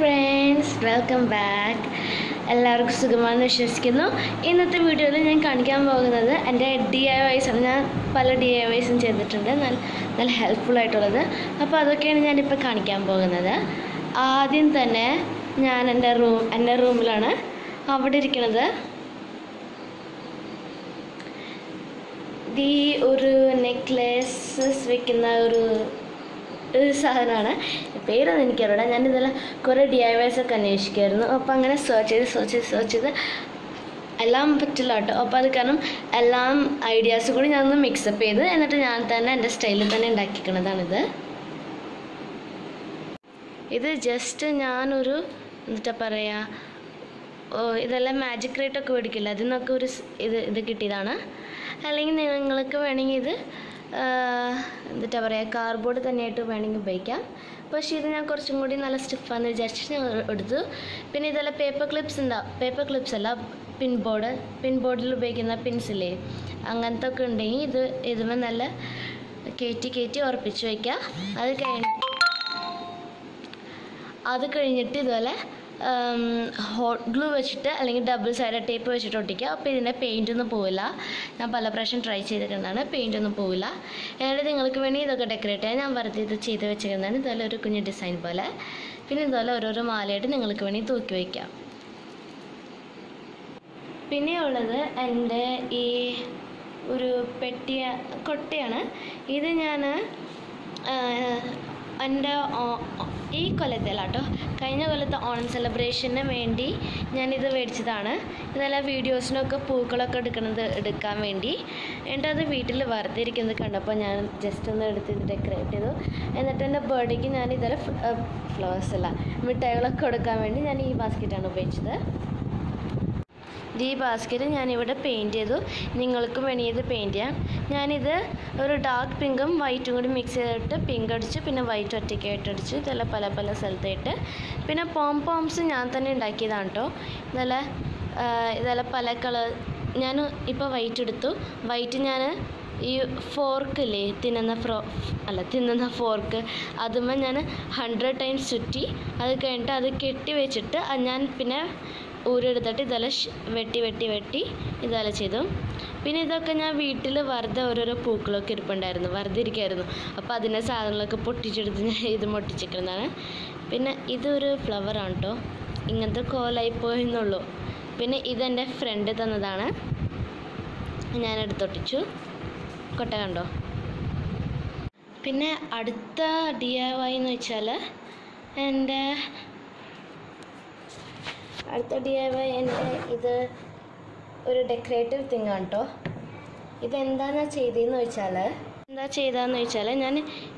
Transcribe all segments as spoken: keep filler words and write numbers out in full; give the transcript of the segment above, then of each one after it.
friends, welcome back. Ellavarkkum sugamannu vishwasikkunnu. Innathe video il njan kanikkan pogunnathu ende D I Ys aanu. Njan pala D I Ys um cheythittunde. Nalla helpful aayittulladu. Appo adokkeyanu njan ippa kanikkan pogunnathu. Aadyam thanne njan ende room ende roomilana avade irikkunathu. Di oru necklaces vekkunna oru This is a pair of the Kerala and the D I Ys of Kanesh Kerno. Upon a search, search, search the alarm petalata, Opakanum, alarm ideas good in the mix up either and at an and a style of an another. Either just a Yanuru, the Taparea, either magic rate of Kodikilla, then occurs either the Kitidana. Helling the Anglaka wedding either. Uh, the Tavare cardboard the native vending a baker. Pashina Korsumud in a stiff on the gesture Urdu. Pinidala paper clips in the paper clips a lap, pin border, pin border bake in the pincil. Anganta Kundi, the Idmanala, Katie Katie or Pichuka, other kind other Karinitidala, um, hot glue vegeta, a double sided tape vegetica, pin in a paint in the pola. I will try to paint on the pola. Everything is decorated and I will design the design. I will design the design. And this is a petty cotton. This is under E. Coletelato, kind of let the on celebration and Mandy, Nani the Vedchidana, the videos no capucola Kadaka Mandy, enter the Vital Varthirik in the Kandapan just on the decorative, and the tender birdic in another flower cellar. Mitaila Kodaka Mandy, and E. basket and a bitch there. The basket and Yanni would a paint, Ningalkum and either paint ya. Yanni the dark pinkum, white wood mixed pinkered chip in a white articulated chip, the la palapala saltator, pin a pom poms in Anthony and Dakidanto, the la palacala Yanu ipa white to white in Yana fork lay thin and the fork, other man and a hundred times sooty, other kind other kitty vegeta, and yan pinna. Ure that is the vetti vetti vetti is the lachidum. Pinidakana Vitilla Varda or a Puklo Kirpandarno, Vardi Kerno, a Padina Sadan like a potato than either Motichikanana. Pina either flower anto, in the call I poinolo. Pina either and a friend at another and another totichu cotando. Pina Adda D I Y no chala and uh, Artha D I Y is a decorative thing. This is a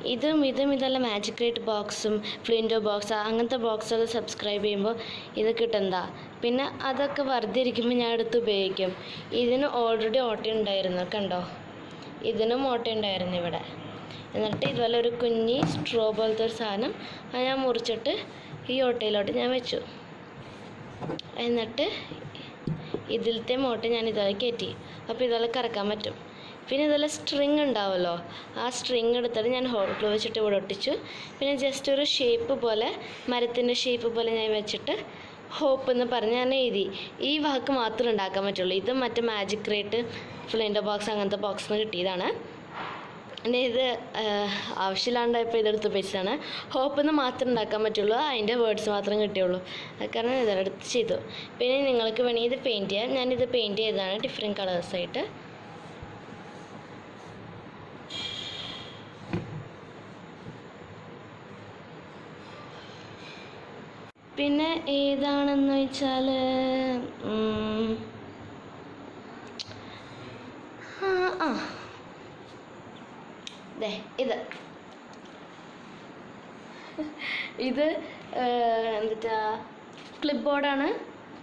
This magic rate box, flinto box, and box. Subscribe to this channel. This is already autumn diary. This is autumn diary. This is a straw ball. This is And that is the same thing. That is the same string and dowel. A string and a hot glove. Then just a shape of a marathon shape of a hope in the Parnana. Eve Hakamatu and Akamatul. The matter magic crate, flint box and the box. Neither Avshilanda Pedro to Pesana, hope in the Mathan Nakamatula, and the words Mathangatolo. A current Chido. Painting Alcovani the painter, and the painter than a different color site. Pinna Edan and Noichal. Ah. This is a clipboard.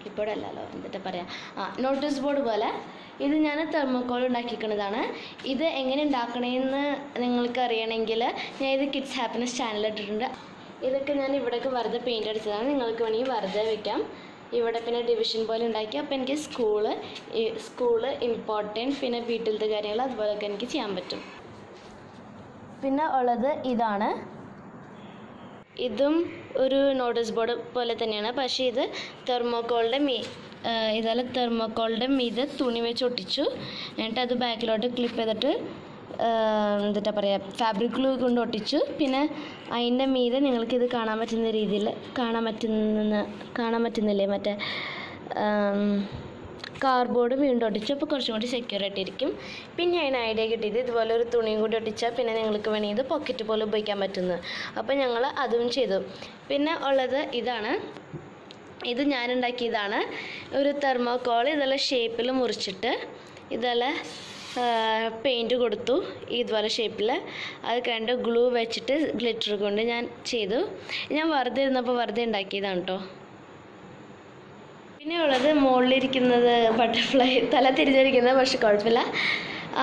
Clipboard is notice board. This is a thermocol. This is a dark kids' happiness channel. This is a painter. This is a division. This is a school. School is important. This is a This is the idana. Idum ഒരു notice board പോലെ തന്നെയാണ്. പക്ഷേ ഇത് തെർമോക്കോളിൻ്റെ me ഇതല്ല തെർമോക്കോളിൻ്റെ മീത് തുണി വെച്ച് ഒട്ടിച്ചു. എന്നിട്ട് അത് ബാക്കിലോട്ട് ക്ലിപ്പ് ചെയ്തിട്ട് എന്താ പറയുക ഫാബ്രിക് ഗ്ലൂ കൊണ്ട് ഒട്ടിച്ചു. പിന്നെ അതിൻ്റെ മീതെ നിങ്ങൾക്കിത് കാണാൻ പറ്റുന്ന രീതിയിൽ കാണാൻ പറ്റുന്ന കാണാൻ പറ്റുന്നില്ലേ മറ്റേ കാർഡ്ബോർഡ് വീണ്ടും ഒട്ടിച്ചു. അപ്പോൾ കുറച്ചും കൂടി സെക്യൂറായിട്ട് ഇരിക്കും. പിന്നെ അതിന് ഐഡിയ കിട്ടിയത് ഇതുപോലെ ഒരു തുണിയും കൂടി ഒട്ടിച്ചാൽ പിന്നെ നിങ്ങൾക്ക് വേണമെങ്കിൽ ഇത് പോക്കറ്റ് പോലെ ഉപയോഗിക്കാൻ പറ്റുന്നത്. അപ്പോൾ ഞങ്ങൾ അതും ചെയ്തു. പിന്നെ ഉള്ളത് ഇതാണ്. ഇത് ഞാനുണ്ടാക്കിയതാണ്. ഒരു തെർമോക്കോൾ ഇതെല്ലാം ഷേപ്പിൽ മുറിച്ചിട്ട് ഇതെല്ലാം പെയിൻറ്റ് കൊടുത്തു ഇതുപോലെ ഷേപ്പിൽ. അത് കണ്ട് ഗ്ലൂ വെച്ചിട്ട് ഗ്ലിറ്റർ കൊണ്ട് ഞാൻ ചെയ്തു. ഞാൻ വെറുതെ ഇരുന്നപ്പോൾ വെറുതെ ഉണ്ടാക്കിയതാണ് കേട്ടോ. പിന്നെ ഉള്ളത് മുകളിലിരിക്കുന്നത് ബട്ടർഫ്ലൈ തല തിരിഞ്ഞിരിക്കുന്നത്, പക്ഷെ കുഴപ്പമില്ല,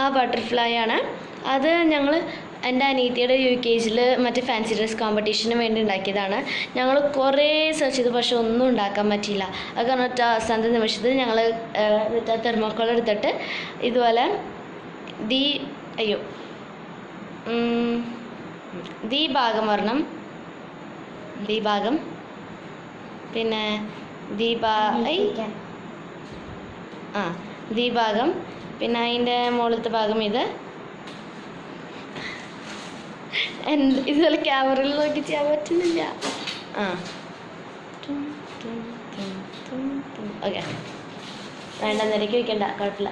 ആ ബട്ടർഫ്ലൈ ആണ്. അത് ഞങ്ങൾ എൻ്റെ അനീതിയുടെ യു കെ ജിയിൽ മറ്റേ ഫാൻസി ഡ്രസ് കോമ്പറ്റീഷന് വേണ്ടി ഉണ്ടാക്കിയതാണ്. ഞങ്ങൾ കുറേ സെർച്ച് ചെയ്തു, പക്ഷെ ഒന്നും ഉണ്ടാക്കാൻ പറ്റിയില്ല. അത് കാരണം ഒറ്റ അവസാനത്തെ നിമിഷത്തിൽ ഞങ്ങൾ മറ്റേ തെർമോക്കോൾ എടുത്തിട്ട് ഇതുപോലെ ദീ അയ്യോ ദീ ഭാഗം വരണം ദീ ഭാഗം പിന്നെ ദീപ ആ ദീഭാഗം പിന്നെ അതിൻ്റെ മുകളിലത്തെ ഭാഗം ഇത് എന്ത് ഇതുപോലെ ക്യാമറയിൽ നോക്കി ചെയ്യാൻ പറ്റുന്നില്ല. ആ ഓക്കെ, വേണ്ട നിരക്ക് വയ്ക്കണ്ട, കുഴപ്പമില്ല.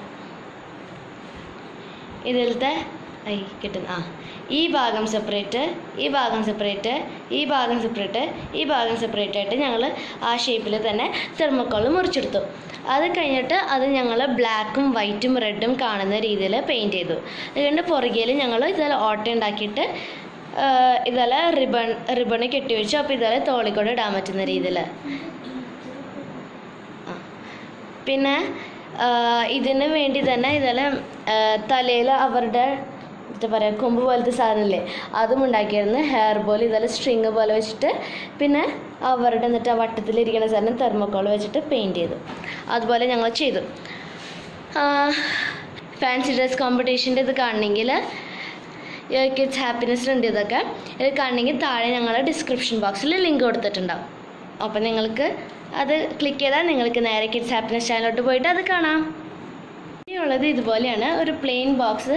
ഇതിലത്തെ ഐ കിട്ടുന്ന ആ ഈ ഭാഗം സെപ്പറേറ്റ്, ഈ ഭാഗം സെപ്പറേറ്റ്, ഈ ഭാഗം സെപ്പറേറ്റ്, ഈ ഭാഗം സെപ്പറേറ്റ് ആയിട്ട് ഞങ്ങൾ ആ ഷേപ്പിൽ തന്നെ തെർമോക്കോൾ മുറിച്ചെടുത്തു. അത് കഴിഞ്ഞിട്ട് അത് ഞങ്ങൾ ബ്ലാക്കും വൈറ്റും റെഡും കാണുന്ന രീതിയിൽ പെയിൻറ്റ് ചെയ്തു. അതുകൊണ്ട് പുറകിൽ ഞങ്ങൾ ഇതുപോലെ ഓട്ട ഉണ്ടാക്കിയിട്ട് ഇതുപോലെ റിബൺ റിബണ് കെട്ടിവെച്ചു. അപ്പോൾ ഇതുപോലെ തോളിക്കൂടെ ഇടാൻ പറ്റുന്ന രീതിയിൽ. പിന്നെ ഇതിന് വേണ്ടി തന്നെ ഇതുപോലെ തലയിൽ അവരുടെ എന്താ പറയുക കൊമ്പ് പോലത്തെ സാധനമില്ലേ അതും ഉണ്ടാക്കിയായിരുന്നു. ഹെയർ പോലെ ഇതുപോലെ സ്ട്രിങ് പോലെ വെച്ചിട്ട് പിന്നെ അവരുടെ എന്നിട്ട് ആ വട്ടത്തിലിരിക്കുന്ന സാധനം തെർമോക്കോൾ വെച്ചിട്ട് പെയിൻറ്റ് ചെയ്തു. അതുപോലെ ഞങ്ങൾ ചെയ്തു. ഫാൻസി ഡ്രസ് കോമ്പറ്റീഷൻ്റെ ഇത് കാണണമെങ്കിൽ കിഡ്സ് ഹാപ്പിനെസ്സിലുണ്ട് ഇതൊക്കെ. ഇത് കാണണമെങ്കിൽ താഴെ ഞങ്ങൾ ഡിസ്ക്രിപ്ഷൻ ബോക്സിൽ ലിങ്ക് കൊടുത്തിട്ടുണ്ടാവും. അപ്പം നിങ്ങൾക്ക് അത് ക്ലിക്ക് ചെയ്താൽ നിങ്ങൾക്ക് നേരെ കിഡ്സ് ഹാപ്പിനെസ് ചാനലിലോട്ട് പോയിട്ട് അത് കാണാം. ഇനിയുള്ളത് ഇതുപോലെയാണ് ഒരു പ്ലെയിൻ ബോക്സ്.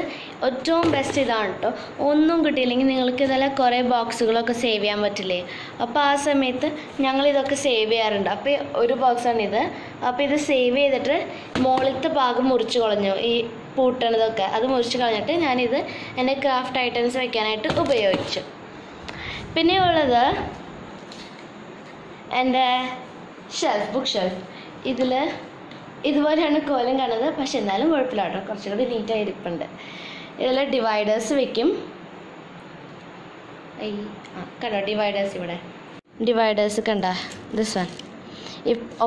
ഏറ്റവും ബെസ്റ്റ് ഇതാണ് കേട്ടോ. ഒന്നും കിട്ടിയില്ലെങ്കിൽ നിങ്ങൾക്ക് ഇതെല്ലാം കുറേ ബോക്സുകളൊക്കെ സേവ് ചെയ്യാൻ പറ്റില്ലേ. അപ്പോൾ ആ സമയത്ത് ഞങ്ങൾ ഇതൊക്കെ സേവ് ചെയ്യാറുണ്ട്. അപ്പോൾ ഒരു ബോക്സാണിത്. അപ്പോൾ ഇത് സേവ് ചെയ്തിട്ട് മുകളിലത്തെ ഭാഗം മുറിച്ച് കളഞ്ഞു, ഈ പൂട്ടണതൊക്കെ അത് മുറിച്ച് കളഞ്ഞിട്ട് ഞാനിത് എൻ്റെ ക്രാഫ്റ്റ് ഐറ്റംസ് വയ്ക്കാനായിട്ട് ഉപയോഗിച്ചു. പിന്നെ ഉള്ളത് എൻ്റെ ഷെൽഫ്, ബുക്ക് ഷെൽഫ്. ഇതിൽ ഇതുപോലെയാണ് കോലം കാണുന്നത്, പക്ഷെ എന്നാലും കുഴപ്പമില്ല കേട്ടോ, കുറച്ചും കൂടി നീറ്റായി ഇരിപ്പുണ്ട്. ഇതിൽ ഡിവൈഡേഴ്സ് വെക്കും. ഈ ആ കണ്ടോ ഡിവൈഡേഴ്സ്, ഇവിടെ ഡിവൈഡേഴ്സ് കണ്ട ദിസ് വൺ.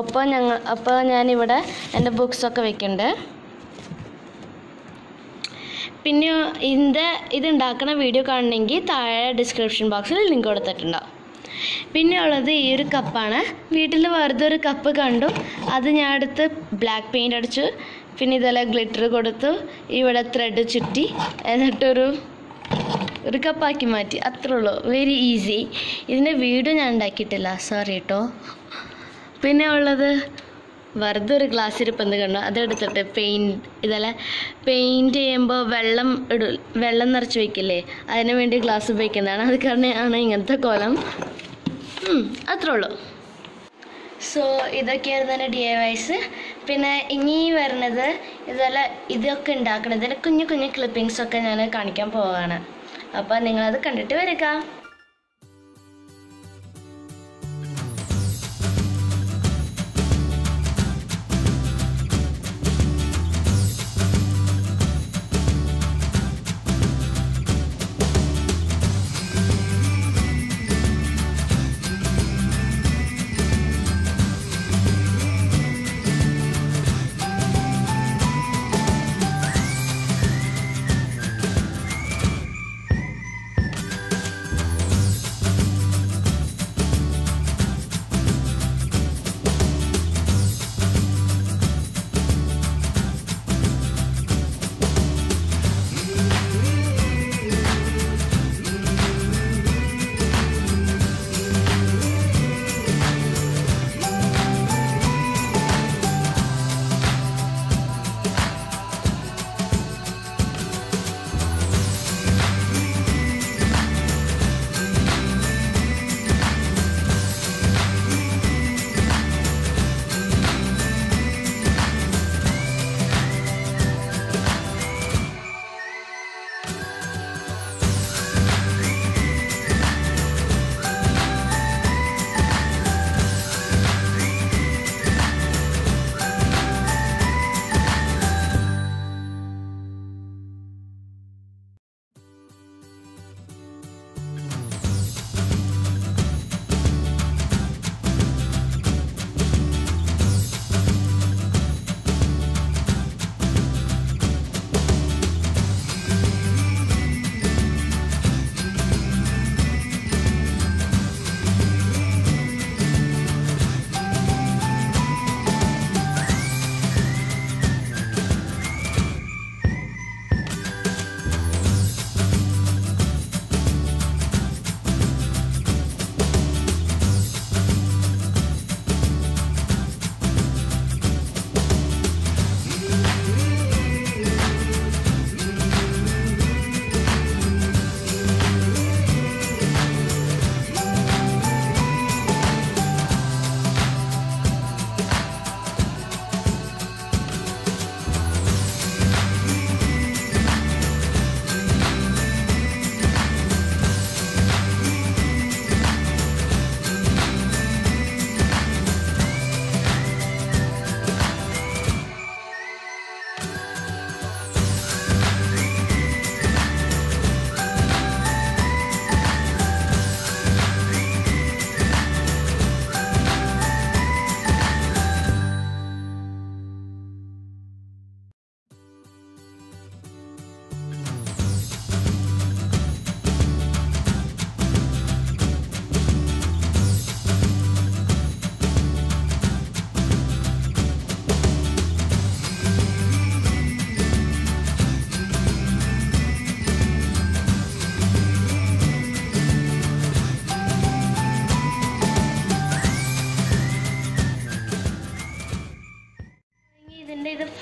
ഒപ്പം ഞങ്ങൾ അപ്പോൾ ഞാനിവിടെ എൻ്റെ ബുക്സൊക്കെ വെക്കുന്നുണ്ട്. പിന്നെ ഇതിൻ്റെ ഇതുണ്ടാക്കുന്ന വീഡിയോ കാണണമെങ്കിൽ താഴെ ഡിസ്ക്രിപ്ഷൻ ബോക്സിൽ ലിങ്ക് കൊടുത്തിട്ടുണ്ടാവും. പിന്നെ ഉള്ളത് ഈ ഒരു കപ്പാണ്. വീട്ടിൽ വെറുതെ ഒരു കപ്പ് കണ്ടു, അത് ഞാൻ എടുത്ത് ബ്ലാക്ക് പെയിൻ്റ് അടിച്ചു. പിന്നെ ഇതുപോലെ ഗ്ലിറ്റർ കൊടുത്തു, ഇവിടെ ത്രെഡ് ചുറ്റി, എന്നിട്ടൊരു ഒരു കപ്പാക്കി മാറ്റി. അത്രേ ഉള്ളൂ, വെരി ഈസി. ഇതിൻ്റെ വീഡിയോ ഞാൻ ഉണ്ടാക്കിയിട്ടില്ല, സോറി കേട്ടോ. പിന്നെ ഉള്ളത് വെറുതെ ഒരു ഗ്ലാസ് ഇരിപ്പന്ത് കണ്ടു, അതെടുത്തിട്ട് പെയിൻറ്റ് ഇതെല്ലാം പെയിൻറ്റ് ചെയ്യുമ്പോൾ വെള്ളം ഇടു വെള്ളം നിറച്ച് വയ്ക്കില്ലേ, അതിന് വേണ്ടി ഗ്ലാസ് ഉപയോഗിക്കുന്നതാണ്. അത് കാരണമാണ് ഇങ്ങനത്തെ കോലം. അത്രേ ഉള്ളൂ. സോ ഇതൊക്കെയായിരുന്നു എൻ്റെ ഡി ഐ വൈസ്. പിന്നെ ഇനി വരുന്നത് ഇതുപോലെ ഇതൊക്കെ ഉണ്ടാക്കണം, ഇതിൻ്റെ കുഞ്ഞു കുഞ്ഞു ക്ലിപ്പിങ്സൊക്കെ ഞാൻ കാണിക്കാൻ പോവുകയാണ്. അപ്പോൾ നിങ്ങളത് കണ്ടിട്ട് വരിക.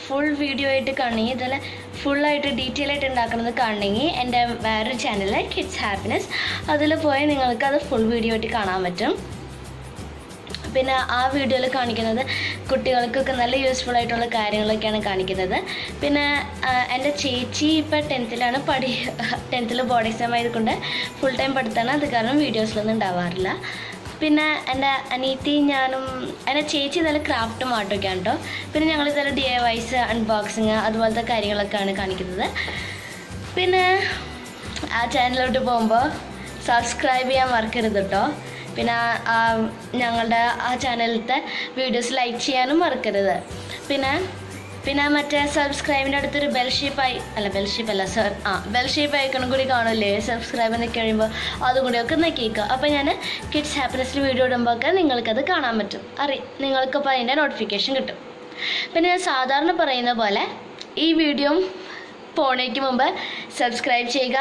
full video ആയിട്ട് കാണണമെങ്കിൽ ഇതെല്ലാം full ആയിട്ട് detail ആയിട്ട് ഉണ്ടാക്കുന്നത് കാണണമെങ്കിൽ എൻ്റെ വേറൊരു ചാനലിലെ Kids Happiness അതിൽ പോയി നിങ്ങൾക്ക് അത് full video ആയിട്ട് കാണാൻ പറ്റും. പിന്നെ ആ വീഡിയോയിൽ കാണിക്കുന്നത് കുട്ടികൾക്കൊക്കെ നല്ല യൂസ്ഫുൾ ആയിട്ടുള്ള കാര്യങ്ങളൊക്കെയാണ് കാണിക്കുന്നത്. പിന്നെ എൻ്റെ ചേച്ചി ഇപ്പോൾ പത്തിലാണ് പഠി പത്തിൽ ബോർഡ് എക്സാം ആയതുകൊണ്ട് ഫുൾ ടൈം പഠിത്തമാണ്, അത് കാരണം വീഡിയോസിലൊന്നും ഉണ്ടാവാറില്ല. പിന്നെ എൻ്റെ അനീത്തി ഞാനും എൻ്റെ ചേച്ചി നല്ല ക്രാഫ്റ്റ് മാർട്ടൊക്കെയാണ് കേട്ടോ. പിന്നെ ഞങ്ങൾ ഇതല്ല ഡി ഐ വൈസ് അൺബോക്സിങ് അതുപോലത്തെ കാര്യങ്ങളൊക്കെയാണ് കാണിക്കുന്നത്. പിന്നെ ആ ചാനലിലോട്ട് പോകുമ്പോൾ സബ്സ്ക്രൈബ് ചെയ്യാൻ മറക്കരുത് കേട്ടോ. പിന്നെ ഞങ്ങളുടെ ആ ചാനലിലത്തെ വീഡിയോസ് ലൈക്ക് ചെയ്യാനും മറക്കരുത്. പിന്നെ പിന്നെ മറ്റേ സബ്സ്ക്രൈബിൻ്റെ അടുത്തൊരു ബെൽ ഷേപ്പായി അല്ല ബെൽ ഷേപ്പ് അല്ല സർ ആ ബെൽ ഷേപ്പ് ഐക്കണും കൂടി കാണില്ലേ സബ്സ്ക്രൈബ് എന്നൊക്കെ കഴിയുമ്പോൾ അതും കൂടിയൊക്കെ നോക്കിയേക്കുക. അപ്പോൾ ഞാൻ കിഡ്സ് ഹാപ്പിനെസ്സിൽ വീഡിയോ ഇടുമ്പോഴൊക്കെ നിങ്ങൾക്കത് കാണാൻ പറ്റും, അറി നിങ്ങൾക്കിപ്പോൾ അതിൻ്റെ നോട്ടിഫിക്കേഷൻ കിട്ടും. പിന്നെ ഞാൻ സാധാരണ പറയുന്ന പോലെ ഈ വീഡിയോ പോണേക്ക് മുമ്പ് സബ്സ്ക്രൈബ് ചെയ്യുക.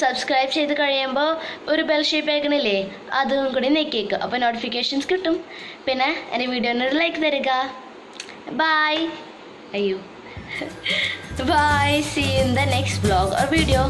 സബ്സ്ക്രൈബ് ചെയ്ത് കഴിയുമ്പോൾ ഒരു ബെൽ ഷേപ്പ് ആക്കണില്ലേ അതും കൂടി നെക്കിയേക്കുക, അപ്പോൾ നോട്ടിഫിക്കേഷൻസ് കിട്ടും. പിന്നെ എൻ്റെ വീഡിയോനൊരു ലൈക്ക് തരിക. ബൈ അയ്യോ bye see in the next vlog or video.